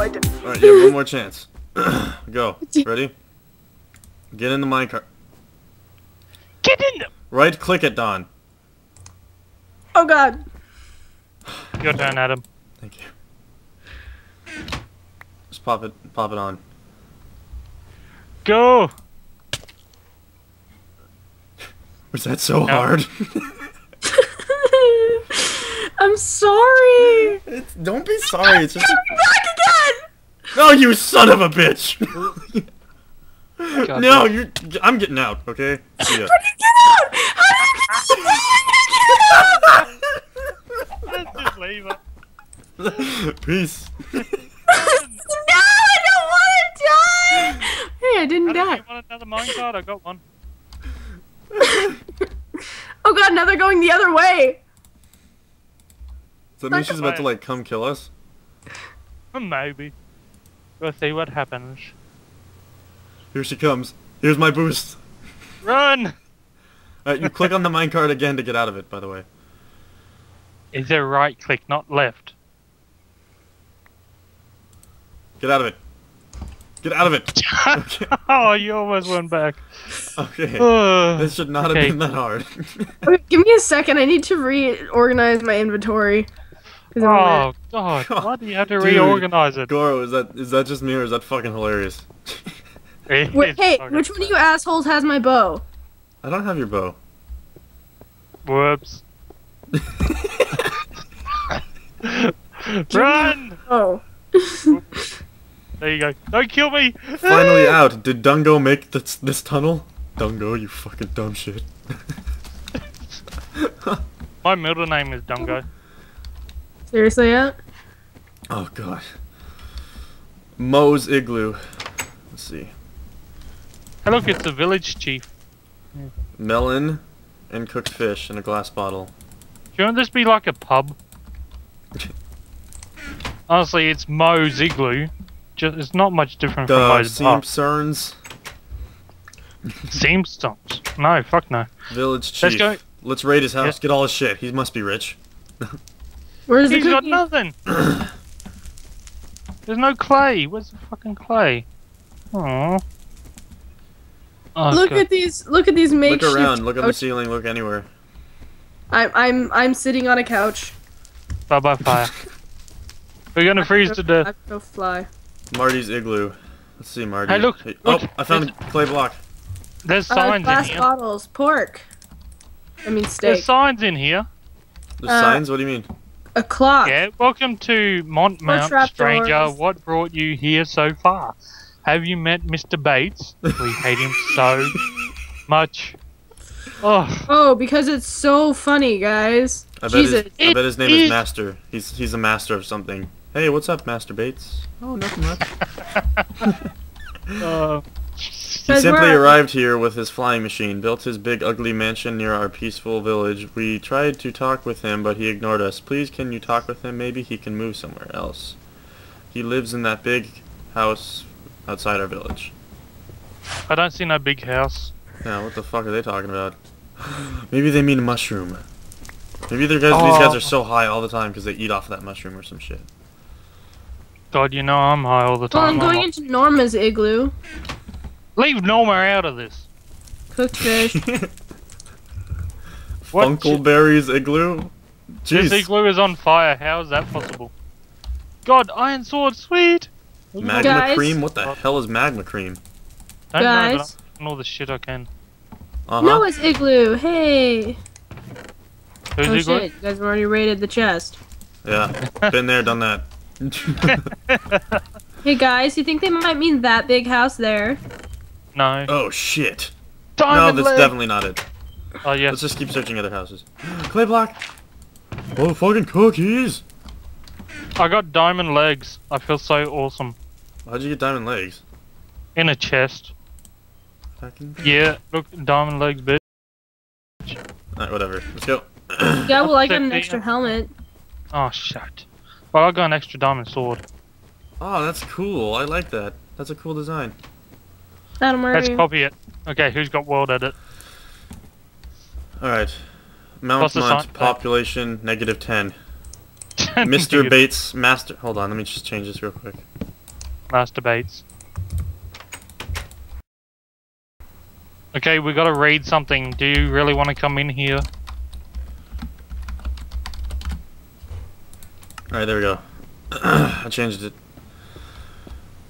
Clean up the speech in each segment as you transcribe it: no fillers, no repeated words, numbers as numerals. I did. All right, you have one more chance. Go. Ready? Get in the minecart. Get in the... Right click it, Don. Oh, God. Your turn, Adam. Thank you. Just pop it on. Go! Was that so hard? I'm sorry. It's, don't be sorry. It's just back again. No, you son of a bitch. God, no, you. I'm getting out. Okay. See ya. How do you get out? Let's just leave it. Peace. No, I don't want to die. Hey, I didn't die. You want another minecart? I got one. Oh God! Now they're going the other way. Does that mean she's about to, like, come kill us? Maybe. We'll see what happens. Here she comes. Here's my boost. Run! Alright, you click on the minecart again to get out of it, by the way. Is there right click, not left? Get out of it. Get out of it! Okay. Oh, you almost went back. Okay. This should not have been that hard. Okay, give me a second. I need to reorganize my inventory. Oh God! Why do you have to reorganize it? Goro, is that just me or is that fucking hilarious? Wait, hey, which one of you assholes has my bow? I don't have your bow. Whoops! Run! Oh. There you go. Don't kill me! Finally out. Did Dungo make this tunnel? Dungo, you fucking dumb shit. My middle name is Dungo. Seriously, yeah? Oh, God. Moe's Igloo. Let's see. Hey, look, it's the village chief. Melon and cooked fish in a glass bottle. Shouldn't this be like a pub? Honestly, it's Moe's Igloo. It's not much different from those Simpsons. Simpsons? No, fuck no. Village chief. Let's raid his house. Yes. Get all his shit. He must be rich. Where's He's got nothing. There's no clay. Where's the fucking clay? Aww. Oh, look at these. Look at these makeshift. Look around. Look at the ceiling. Look anywhere. I'm sitting on a couch. Bye bye fire. We're gonna freeze to death. I feel fly. Marty's igloo. Let's see, Marty. Hey, look! Hey, look, oh, I found a clay block. There's signs in here. Glass bottles, pork. I mean, steak. There's signs in here. There's signs? What do you mean? A clock. Yeah, welcome to Montmount, stranger. What brought you here so far? Have you met Mr. Bates? We hate him so much. Oh. Oh, because it's so funny, guys. I bet his name is Master. He's a master of something. Hey, what's up, Master Bates? Oh, nothing much. He simply arrived here with his flying machine, built his big ugly mansion near our peaceful village. We tried to talk with him, but he ignored us. Please, can you talk with him? Maybe he can move somewhere else. He lives in that big house outside our village. I don't see no big house. Now, what the fuck are they talking about? Maybe they mean a mushroom. Maybe these guys are so high all the time because they eat off of that mushroom or some shit. God, you know I'm high all the time. Well, I'm going into Norma's igloo. Leave Norma out of this. Cooked fish. Funkleberry's igloo? Jeez. This igloo is on fire. How is that possible? God, iron sword, sweet! Magma cream? What the hell is magma cream? Don't know, but I'm doing all the shit I can. Noah's igloo, hey! Who's igloo? Shit, you guys have already raided the chest. Yeah, been there, done that. Hey guys, you think they might mean that big house there? No. Oh shit. Diamond no, that's definitely not it. Oh yeah. Let's just keep searching other houses. Clay block. Oh fucking cookies. I got diamond legs. I feel so awesome. How'd you get diamond legs? In a chest. Yeah, look, diamond legs, bitch. Alright, whatever. Let's go. Yeah, well I got an extra helmet. Oh shit. Well, I got an extra diamond sword. Oh, that's cool. I like that. That's a cool design. Adam, where are you? Let's copy it. Okay, who's got world edit? Alright. Mount population, -10. Mr. Bates, master... Hold on, let me just change this real quick. Master Bates. Okay, we gotta raid something. Do you really want to come in here? Alright, there we go. I changed it.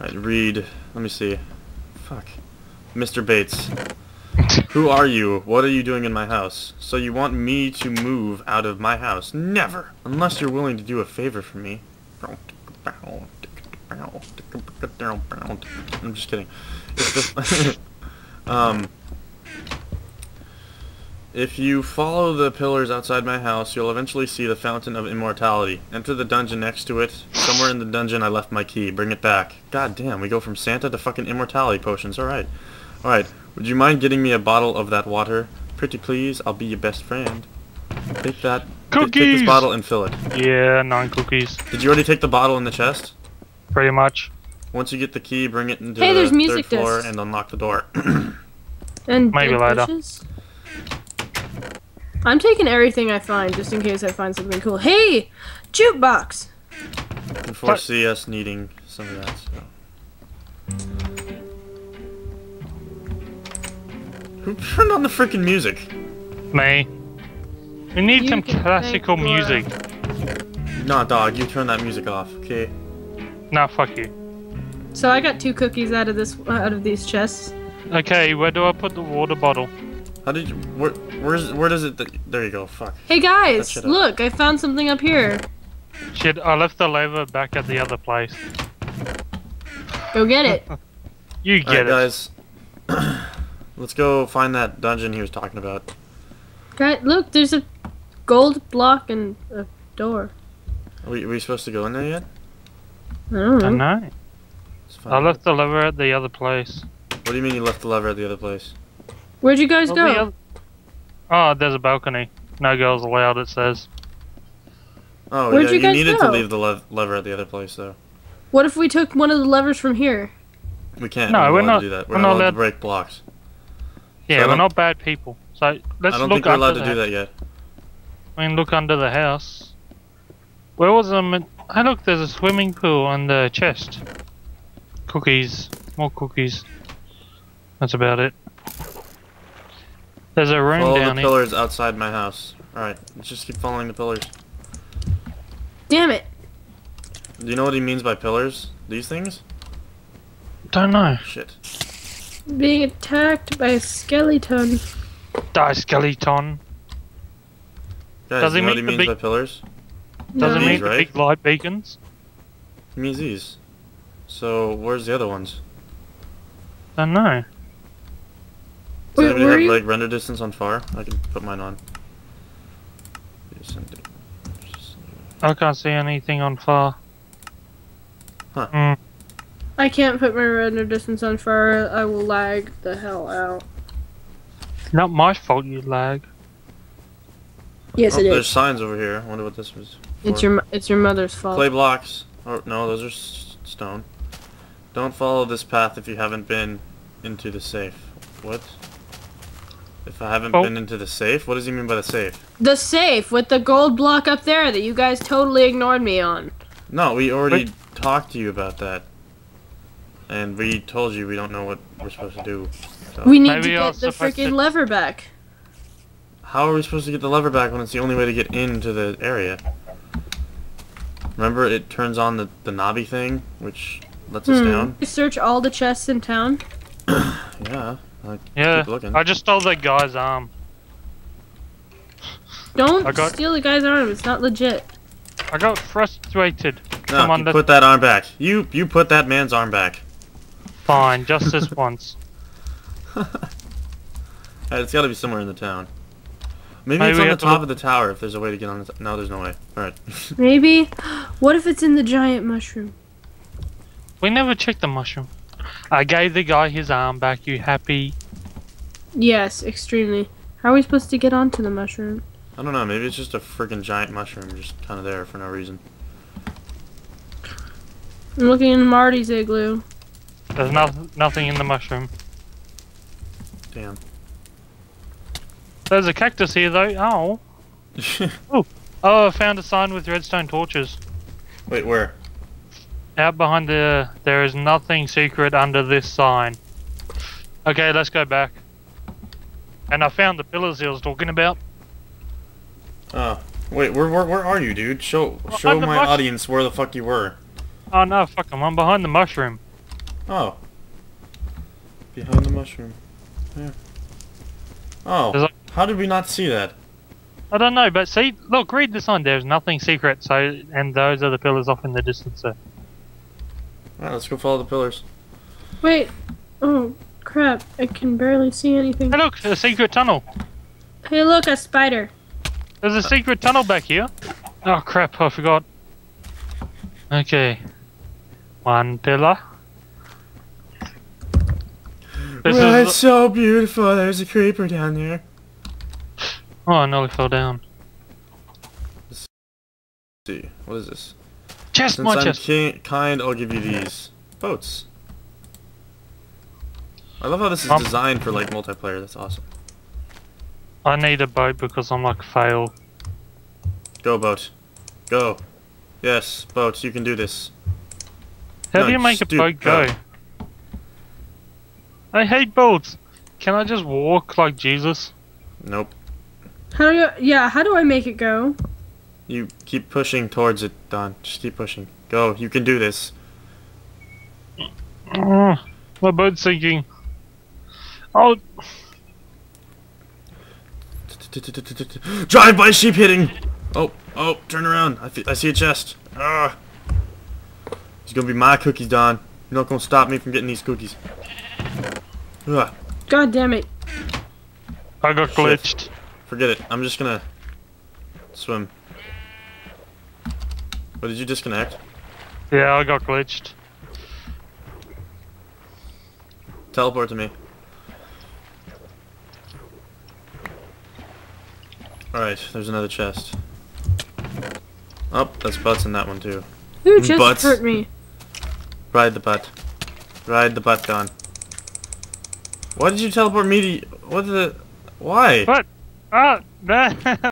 Alright, read. Let me see. Fuck. Mr. Bates. Who are you? What are you doing in my house? So you want me to move out of my house? Never! Unless you're willing to do a favor for me. I'm just kidding. If you follow the pillars outside my house, you'll eventually see the Fountain of Immortality. Enter the dungeon next to it. Somewhere in the dungeon I left my key. Bring it back. God damn, we go from Santa to fucking immortality potions. Alright. Alright. Would you mind getting me a bottle of that water? Pretty please, I'll be your best friend. Take that. Cookies! Take this bottle and fill it. Yeah, 9 cookies. Did you already take the bottle in the chest? Pretty much. Once you get the key, bring it into the third floor and unlock the door. And maybe later. I'm taking everything I find, just in case I find something cool. Hey! Jukebox! I can foresee us needing some of that, so... Who turned on the freaking music? Me. We need some classical music. Nah, dog, you turn that music off, okay? Nah, fuck you. So I got 2 cookies out of this, out of these chests. Okay, where do I put the water bottle? How did you? Where does it? There you go. Fuck. Hey guys, look! I found something up here. Shit! I left the lever back at the other place. Go get it. You get it. Guys, let's go find that dungeon he was talking about. Guys, look! There's a gold block and a door. Are we supposed to go in there yet? I don't know. I know. I left the lever at the other place. What do you mean you left the lever at the other place? Where'd you guys go? Oh, there's a balcony. No girls allowed, it says. Oh, where'd you guys go? You needed to leave the lever at the other place, though. What if we took one of the levers from here? We can't. No, we're not allowed to do that. We're not allowed to break blocks. Yeah, we're not bad people. So let's look under the house. I don't think we're allowed to do that yet. I mean, look under the house. Where was the... Hey, look, there's a swimming pool on the chest. Cookies. More cookies. That's about it. There's a room down here. Follow the pillars outside my house. Alright, let's just keep following the pillars. Damn it! Do you know what he means by pillars? These things? Don't know. Shit. Being attacked by a skeleton. Die, skeleton. Guys, do you know what he means by pillars? No. Does it mean the big light beacons? He means these. So, where's the other ones? Don't know. Does anybody have like render distance on far? I can put mine on. I can't see anything on far. Huh. Mm. I can't put my render distance on far. I will lag the hell out. Not my fault you lag. Yes, it is. There's signs over here. I wonder what this was for. It's your mother's fault. Clay blocks. Oh no, those are stone. Don't follow this path if you haven't been into the safe. What? If I haven't been into the safe? What does he mean by the safe? The safe with the gold block up there that you guys totally ignored me on. No, we already talked to you about that. And we told you we don't know what we're supposed to do. So. We need to get the freaking lever back. How are we supposed to get the lever back when it's the only way to get into the area? Remember, it turns on the knobby thing, which lets us down. You search all the chests in town? Yeah. Yeah, I just stole that guy's arm. Don't steal the guy's arm, it's not legit. I got frustrated. No, come on, you put that arm back. You put that man's arm back. Fine, just this once. It's gotta be somewhere in the town. Maybe it's on the top of the tower if there's a way to get on the top. No, there's no way. Alright. Maybe. What if it's in the giant mushroom? We never checked the mushroom. I gave the guy his arm back, you happy? Yes, extremely. How are we supposed to get onto the mushroom? I don't know, maybe it's just a freaking giant mushroom just kind of there for no reason. I'm looking in Marty's igloo. There's nothing in the mushroom. Damn. There's a cactus here though. Oh. Oh, I found a sign with redstone torches. Wait, where? Out behind the... There is nothing secret under this sign. Okay, let's go back. And I found the pillars he was talking about. Wait, where are you, dude? Show my audience where the fuck you were. Oh, no, fuck him. I'm behind the mushroom. Oh. Behind the mushroom. Yeah. Oh. How did we not see that? I don't know, but see, look, read this on. There's nothing secret, so, and those are the pillars off in the distance, so. Alright, let's go follow the pillars. Wait. Oh, crap. I can barely see anything. Hey, look, a secret tunnel. Hey, look, a spider. There's a secret tunnel back here. Oh, crap, I forgot. Okay. One pillar. Well, it's so beautiful. There's a creeper down there. Oh, I nearly fell down. Let's see. What is this? Chest, my chest. Since I'm kind, I'll give you these boats. I love how this is designed for, like, multiplayer. That's awesome. I need a boat because I'm, like, fail. Go, boat. Go. Yes, boats. You can do this. How do you make a boat go? I hate boats. Can I just walk like Jesus? Nope. How do you, how do I make it go? You keep pushing towards it, Don. Just keep pushing. Go. You can do this. My boat's sinking. Oh. Drive by sheep hitting. Oh, turn around. I see a chest. Ah. It's gonna be my cookies, Don. You're not gonna stop me from getting these cookies. Ugh. God damn it. I got glitched. Shit. Forget it. I'm just gonna swim. What, did you disconnect? Yeah, I got glitched. Teleport to me. Alright, there's another chest. Oh, that's butts in that one too. You just hurt me. Ride the butt. Ride the butt, Don. Why did you teleport me to... What the... Why? What? Ah!